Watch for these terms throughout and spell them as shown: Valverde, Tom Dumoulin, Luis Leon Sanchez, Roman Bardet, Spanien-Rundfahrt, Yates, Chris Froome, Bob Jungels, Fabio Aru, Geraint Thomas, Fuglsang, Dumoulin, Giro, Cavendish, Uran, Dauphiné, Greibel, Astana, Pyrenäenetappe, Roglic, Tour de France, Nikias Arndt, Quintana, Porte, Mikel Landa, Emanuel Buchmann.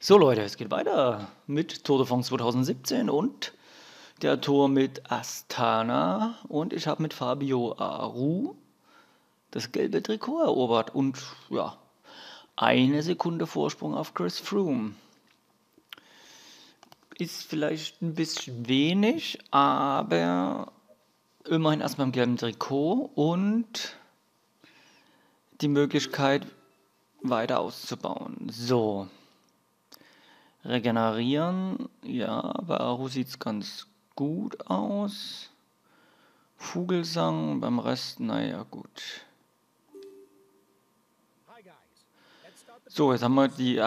So Leute, es geht weiter mit Tour de France 2017 und der Tour mit Astana. Und ich habe mit Fabio Aru das gelbe Trikot erobert und ja, 1 Sekunde Vorsprung auf Chris Froome. Ist vielleicht ein bisschen wenig, aber immerhin erstmal im gelben Trikot und die Möglichkeit weiter auszubauen. So, regenerieren, ja, bei Aru sieht es ganz gut aus. Fuglsang, beim Rest, naja, gut. So, jetzt haben wir die,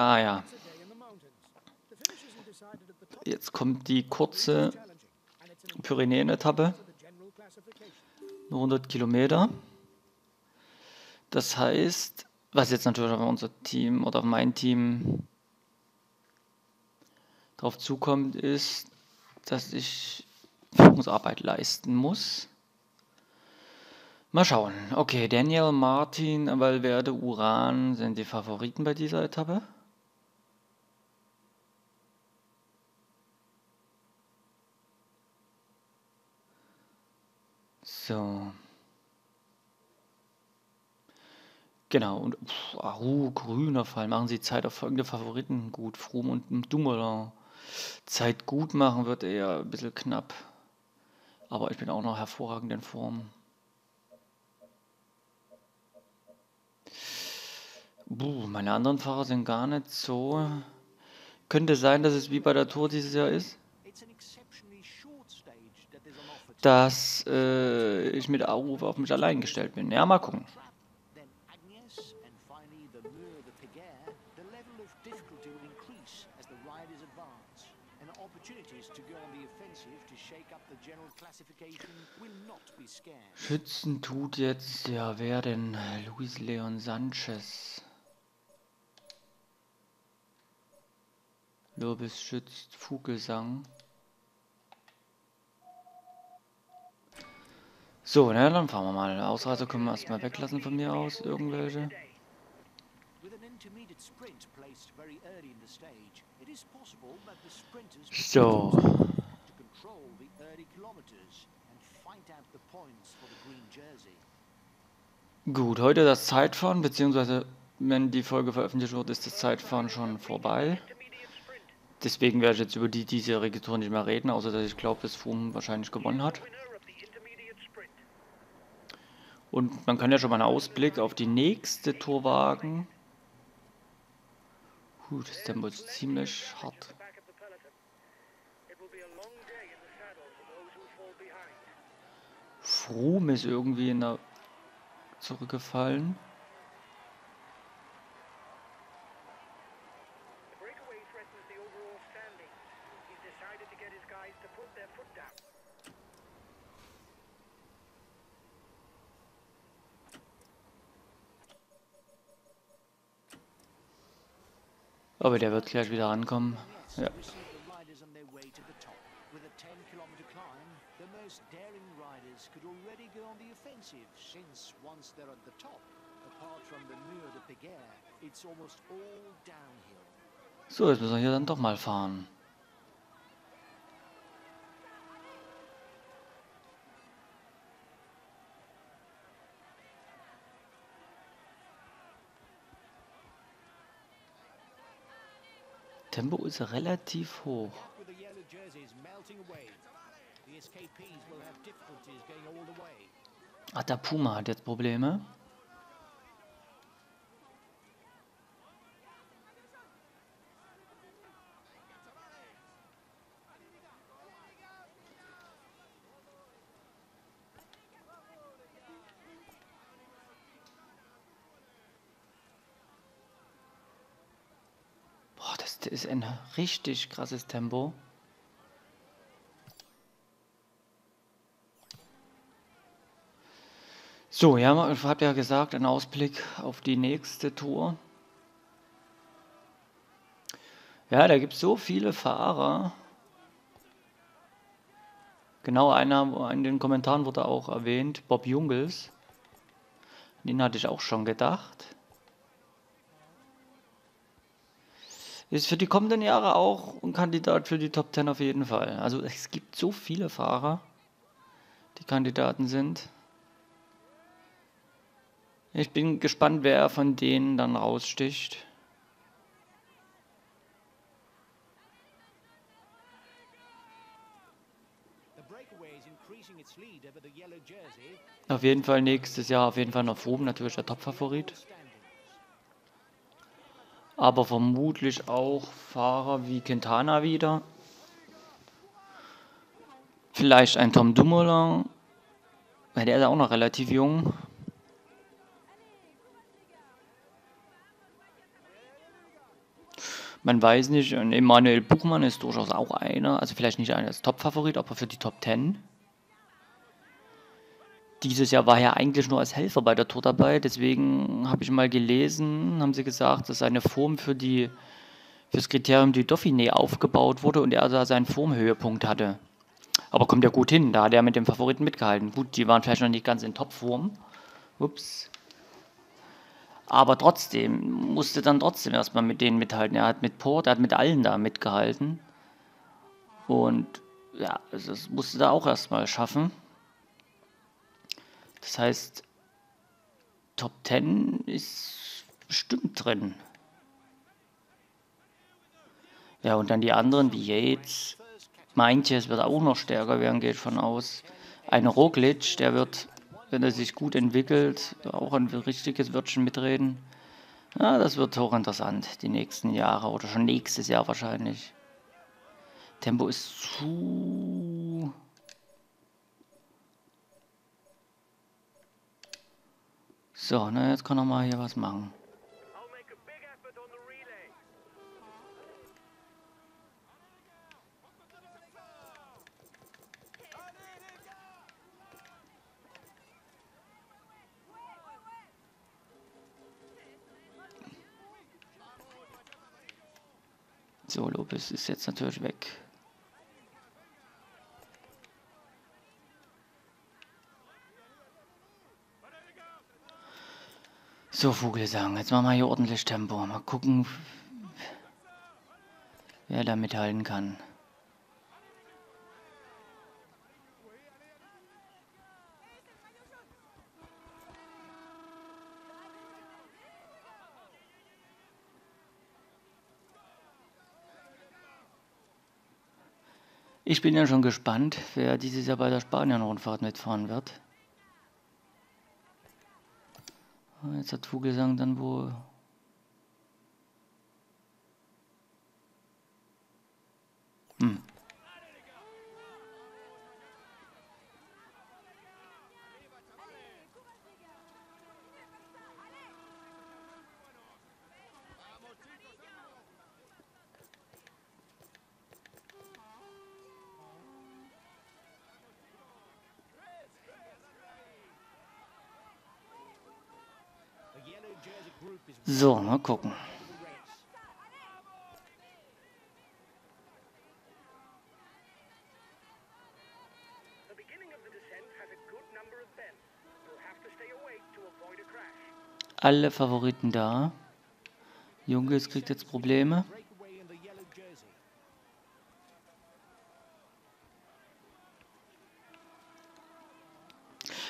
jetzt kommt die kurze Pyrenäenetappe, 100 Kilometer. Das heißt, was jetzt natürlich auf unser Team oder auf mein Team darauf zukommt, ist, dass ich Führungsarbeit leisten muss. Mal schauen. Okay, Daniel, Martin, Valverde, Uran sind die Favoriten bei dieser Etappe. So. Genau, und Aru, grüner Fall, machen sie Zeit auf folgende Favoriten gut. Froome und Dumoulin. Zeit gut machen wird eher ein bisschen knapp. Aber ich bin auch noch hervorragend in Form. Meine anderen Fahrer sind gar nicht so. Könnte sein, dass es wie bei der Tour dieses Jahr ist, dass ich mit Aru auf mich allein gestellt bin. Ja, mal gucken. Schützen tut jetzt, ja, wer denn? Luis Leon Sanchez. Lorbis schützt Fuglsang. So, na dann fahren wir mal. Ausreißer können wir erstmal weglassen von mir aus, irgendwelche. So. Gut, heute das Zeitfahren, beziehungsweise wenn die Folge veröffentlicht wird, ist das Zeitfahren schon vorbei. Deswegen werde ich jetzt über diesjährige Tour nicht mehr reden, außer dass ich glaube, dass Froome wahrscheinlich gewonnen hat. Und man kann ja schon mal einen Ausblick auf die nächste Tour wagen. Das Tempo ist ziemlich hart. Froome ist irgendwie in der zurückgefallen. Aber der wird gleich wieder rankommen. Ja. So, jetzt müssen wir hier dann doch mal fahren. Tempo ist relativ hoch. Ach, der Puma hat jetzt Probleme. Das ist ein richtig krasses Tempo. So, ja, ich habe ja gesagt, ein Ausblick auf die nächste Tour. Ja, da gibt es so viele Fahrer. Genau, einer in den Kommentaren wurde auch erwähnt, Bob Jungels. Den hatte ich auch schon gedacht. ist für die kommenden Jahre auch ein Kandidat für die Top 10 auf jeden Fall. Also es gibt so viele Fahrer, die Kandidaten sind. Ich bin gespannt, wer von denen dann raussticht. Auf jeden Fall nächstes Jahr, auf jeden Fall noch Froome, natürlich der Top-Favorit. Aber vermutlich auch Fahrer wie Quintana wieder. Vielleicht ein Tom Dumoulin, weil der ist auch noch relativ jung. Man weiß nicht, und Emanuel Buchmann ist durchaus auch einer, also vielleicht nicht einer als Top-Favorit, aber für die Top 10. Dieses Jahr war er eigentlich nur als Helfer bei der Tour dabei, deswegen habe ich mal gelesen, haben sie gesagt, dass seine Form fürs Kriterium die Dauphiné aufgebaut wurde und er da seinen Formhöhepunkt hatte. Aber kommt ja gut hin, da hat er mit dem Favoriten mitgehalten. Gut, die waren vielleicht noch nicht ganz in Topform. Ups. Aber trotzdem, musste dann trotzdem erstmal mit denen mithalten. Er hat mit Porte, er hat mit allen da mitgehalten. Und ja, das musste da auch erstmal schaffen. Das heißt, Top 10 ist bestimmt drin. Ja, und dann die anderen wie Yates. Sanchez wird auch noch stärker werden, geht von aus. Ein Roglic, der wird, wenn er sich gut entwickelt, auch ein richtiges Wörtchen mitreden. Ja, das wird hochinteressant, die nächsten Jahre oder schon nächstes Jahr wahrscheinlich. Tempo ist zu... So, na jetzt kann er mal hier was machen. So, Lopez ist jetzt natürlich weg. So, Fuglsang, jetzt machen wir hier ordentlich Tempo. Mal gucken, wer da mithalten kann. Ich bin ja schon gespannt, wer dieses Jahr bei der Spanien-Rundfahrt mitfahren wird. Jetzt hat Fuglsang dann wohl... So, mal gucken. Alle Favoriten da. Jungels kriegt jetzt Probleme.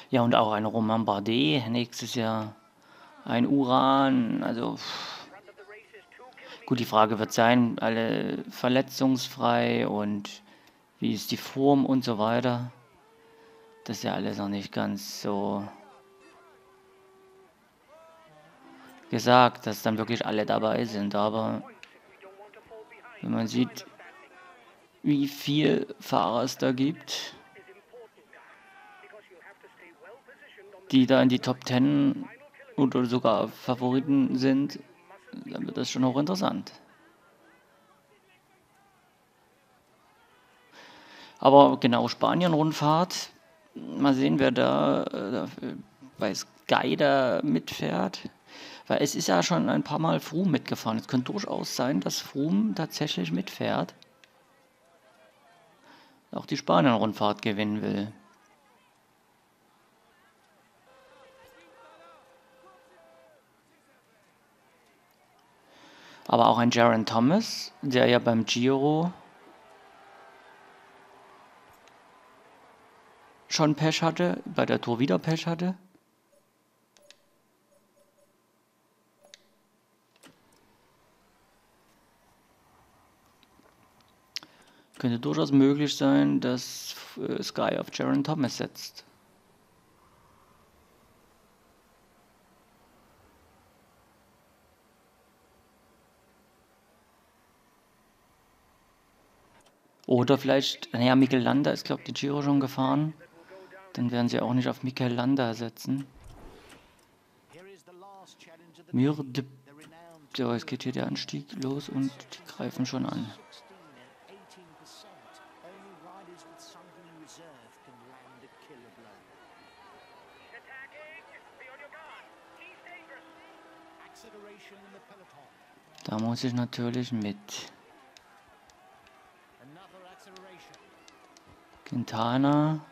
Ja, und auch ein Roman Bardet nächstes Jahr. Ein Uran, also gut, die Frage wird sein, alle verletzungsfrei und wie ist die Form und so weiter. Das ist ja alles noch nicht ganz so gesagt, dass dann wirklich alle dabei sind, aber wenn man sieht, wie viel Fahrer es da gibt, die da in die Top 10 oder sogar Favoriten sind, dann wird das schon auch interessant. Aber genau, Spanien-Rundfahrt, mal sehen, wer da bei Sky da mitfährt, weil es ist ja schon ein paar Mal Froome mitgefahren. Es könnte durchaus sein, dass Froome tatsächlich mitfährt, auch die Spanien-Rundfahrt gewinnen will. Aber auch ein Geraint Thomas, der ja beim Giro schon Pech hatte, bei der Tour wieder Pech hatte. Könnte durchaus möglich sein, dass Sky auf Geraint Thomas setzt. Oder vielleicht, naja, Mikel Landa ist, glaube ich, die Giro schon gefahren. Dann werden sie auch nicht auf Mikel Landa setzen. So, jetzt geht hier der Anstieg los und die greifen schon an. Da muss ich natürlich mit. Quintana.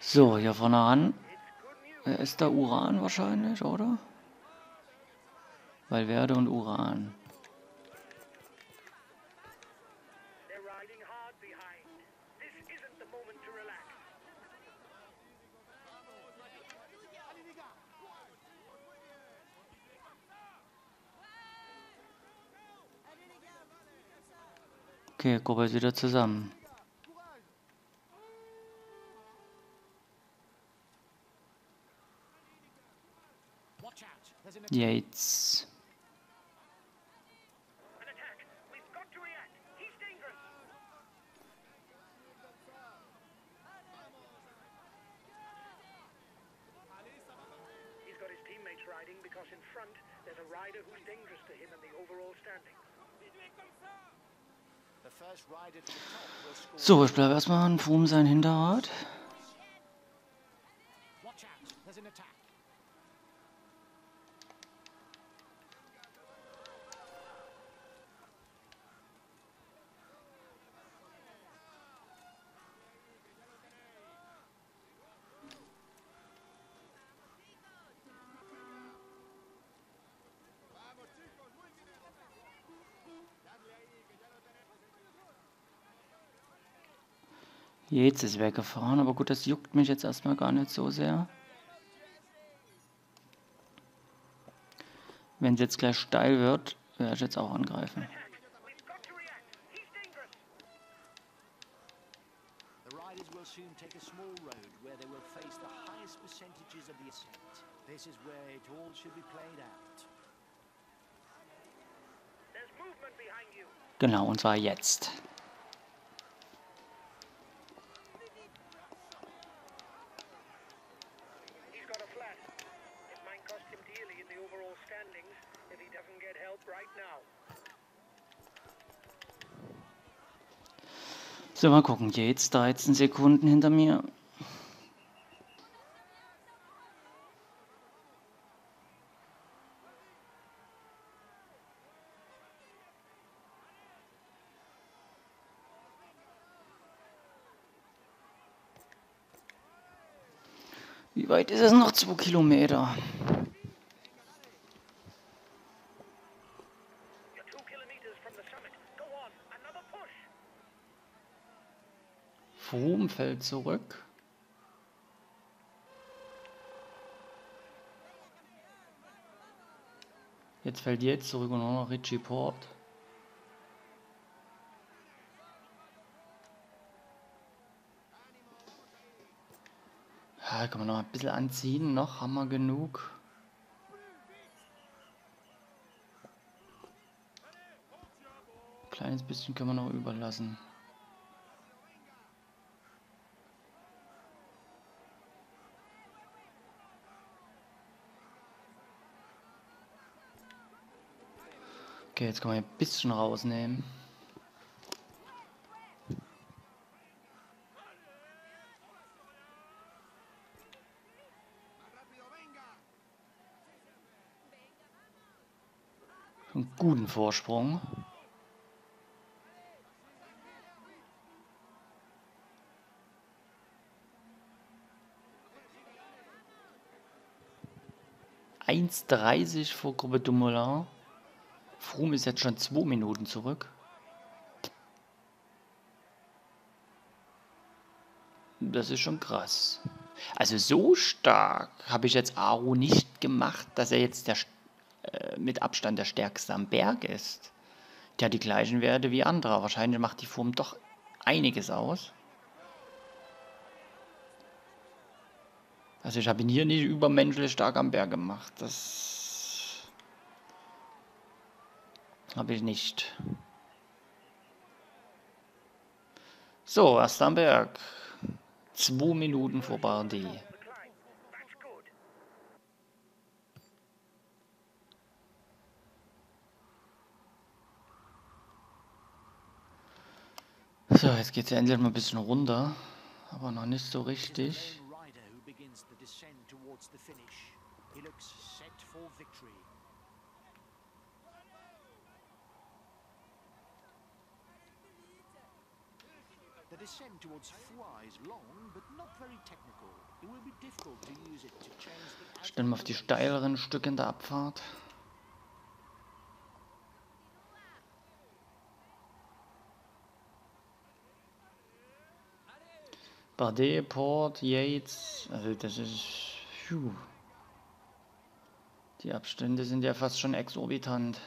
So, hier vorne ran. Ist da Uran wahrscheinlich, oder? Valverde und Uran. Okay, Gruppe ist wieder zusammen. Yates. So, ich bleibe erstmal an Froome sein Hinterrad. Jetzt ist weggefahren, aber gut, das juckt mich jetzt erstmal gar nicht so sehr. Wenn es jetzt gleich steil wird, werde ich jetzt auch angreifen. Genau, und zwar jetzt. So, mal gucken, jetzt 13 Sekunden hinter mir. Wie weit ist es noch? 2 Kilometer. Froome fällt zurück. Jetzt fällt Yates zurück und auch noch Richie Porte. Ja, kann man noch ein bisschen anziehen, noch haben wir genug. Ein kleines bisschen können wir noch überlassen. Okay, jetzt kann man ein bisschen rausnehmen. Einen guten Vorsprung. 1,30 vor Gruppe Dumoulin. Froome ist jetzt schon 2 Minuten zurück. Das ist schon krass. Also so stark habe ich jetzt Aru nicht gemacht, dass er jetzt der, mit Abstand der stärkste am Berg ist. Der hat die gleichen Werte wie andere. Wahrscheinlich macht die Form doch einiges aus. Also ich habe ihn hier nicht übermenschlich stark am Berg gemacht. Das habe ich nicht. So, erst am Berg. 2 Minuten vor Bardet. So, jetzt geht es ja endlich mal ein bisschen runter, aber noch nicht so richtig. Stellen wir auf die steileren Stücke in der Abfahrt. Bardet, Porte, Yates, also das ist... Phew. Die Abstände sind ja fast schon exorbitant.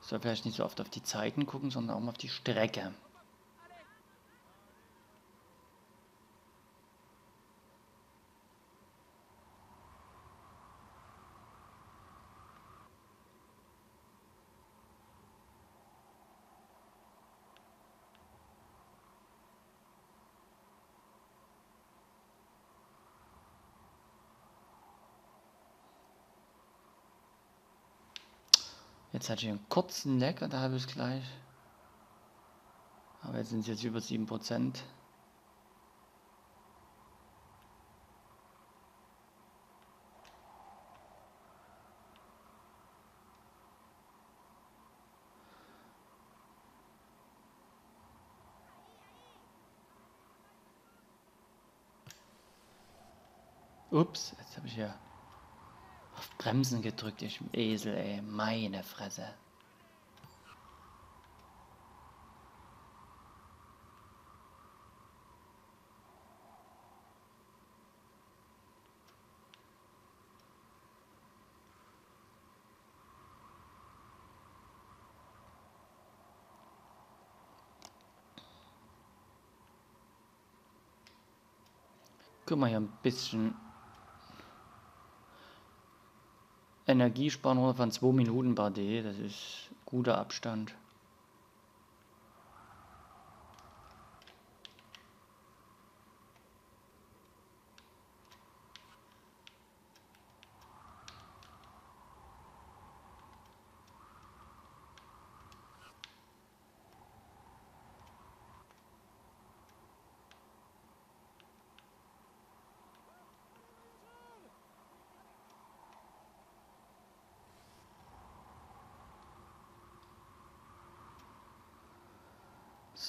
Ich soll vielleicht nicht so oft auf die Zeiten gucken, sondern auch mal auf die Strecke. Jetzt hatte ich einen kurzen Leck und da habe ich es gleich. Aber jetzt sind es jetzt über 7%. Ups, jetzt habe ich hier auf Bremsen gedrückt, ich Esel, ey. Meine Fresse. Guck mal hier ein bisschen... Energiesparen von 2 Minuten Bardet, das ist guter Abstand.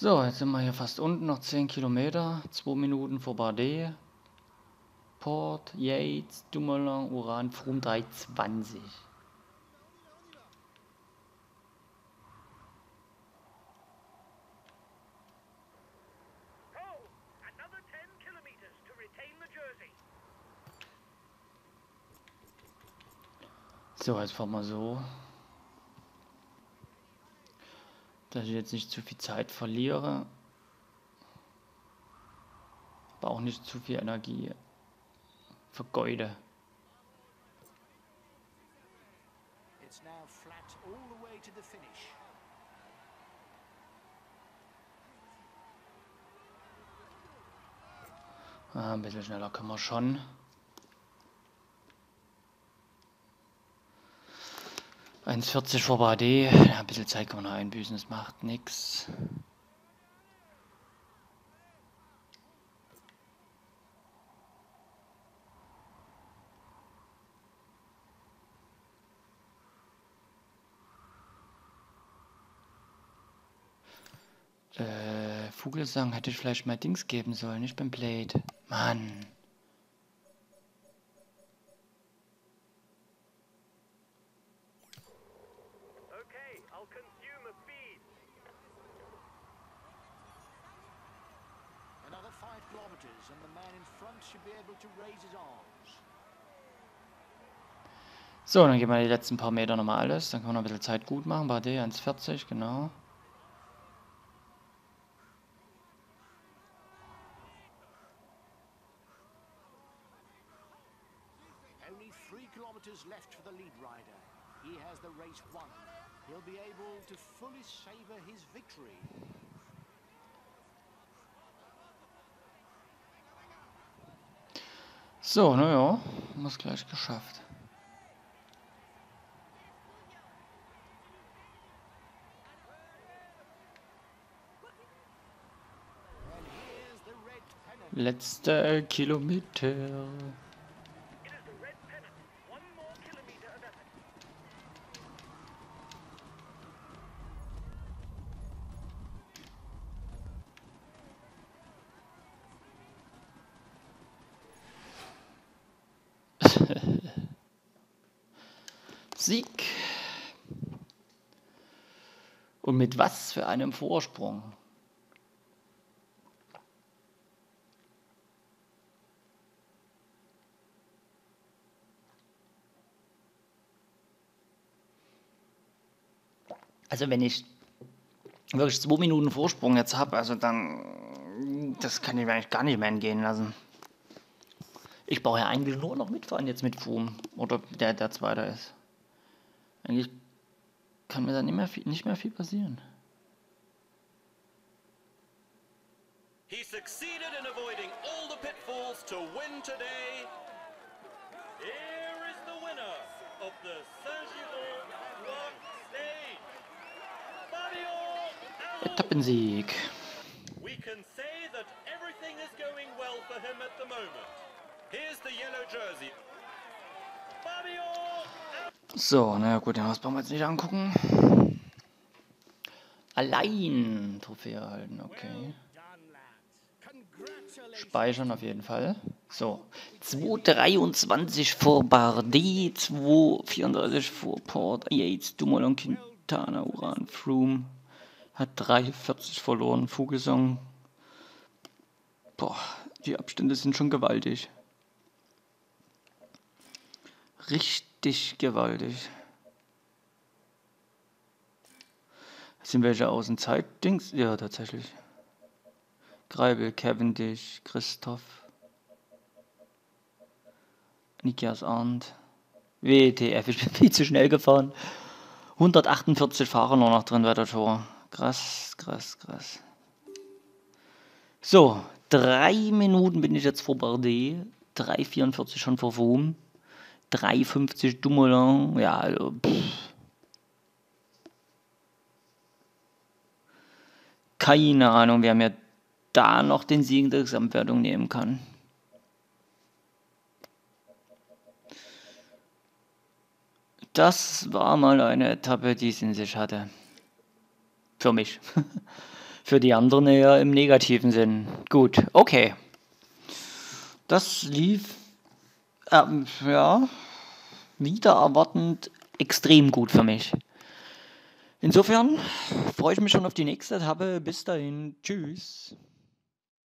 So, jetzt sind wir hier fast unten, noch 10 Kilometer, 2 Minuten vor Bardet, Porte, Yates, Dumoulin, Uran, Froome 3,20. So, jetzt fahren wir so, dass ich jetzt nicht zu viel Zeit verliere, aber auch nicht zu viel Energie vergeude. Ah, ein bisschen schneller können wir schon. Eins 40 vor Bardet, ein bisschen Zeit kann man noch einbüßen, das macht nichts. Fuglsang hätte ich vielleicht mal Dings geben sollen, ich bin blöd. Mann. Another 5 kilometers and the man in front should be able to raise his arms. So, dann gehen wir die letzten paar Meter nochmal alles, dann können wir noch ein bisschen Zeit gut machen. Bardet 1,40, genau. Only 3 kilometers left for the lead rider. He has the race won. He'll be able to fully savor his victory. So, naja, haben wir es gleich geschafft. Letzter Kilometer. Sieg. Und mit was für einem Vorsprung. Also wenn ich wirklich 2 Minuten Vorsprung jetzt habe, also dann, das kann ich mir eigentlich gar nicht mehr entgehen lassen. Ich brauche ja eigentlich nur noch mitfahren jetzt mit Froome oder der Zweiter ist. Eigentlich kann mir da nicht mehr viel passieren. He succeeded in avoiding all the pitfalls to win today. Here is the winner of the Saint-Giro. Etappensieg. We can say that everything is going well for him at the moment. Here's the yellow jersey. So, na gut, den brauchen wir jetzt nicht angucken. Allein Trophäe erhalten, okay. Speichern auf jeden Fall. So, 2,23 vor Bardet, 2,34 vor Porte, Yates, Dumoulin, Quintana, Uran, Froome. Hat 3,40 verloren, Fuglsang. Boah, die Abstände sind schon gewaltig. Richtig gewaltig. Sind welche außen Zeitdings? Ja, tatsächlich. Greibel, Cavendish, Christoph. Nikias Arndt. WTF, ich bin viel zu schnell gefahren. 148 Fahrer nur noch drin bei der Tour. Krass, krass, krass. So, 3 Minuten bin ich jetzt vor Bardet. 3,44 schon vor Froome. 3,50 Dumoulin. Ja, also. Pff. Keine Ahnung, wer mir da noch den Sieg in der Gesamtwertung nehmen kann. Das war mal eine Etappe, die es in sich hatte. Für mich. Für die anderen eher im negativen Sinn. Gut, okay. Das lief, ja, wieder erwartend extrem gut für mich. Insofern freue ich mich schon auf die nächste Etappe. Bis dahin. Tschüss.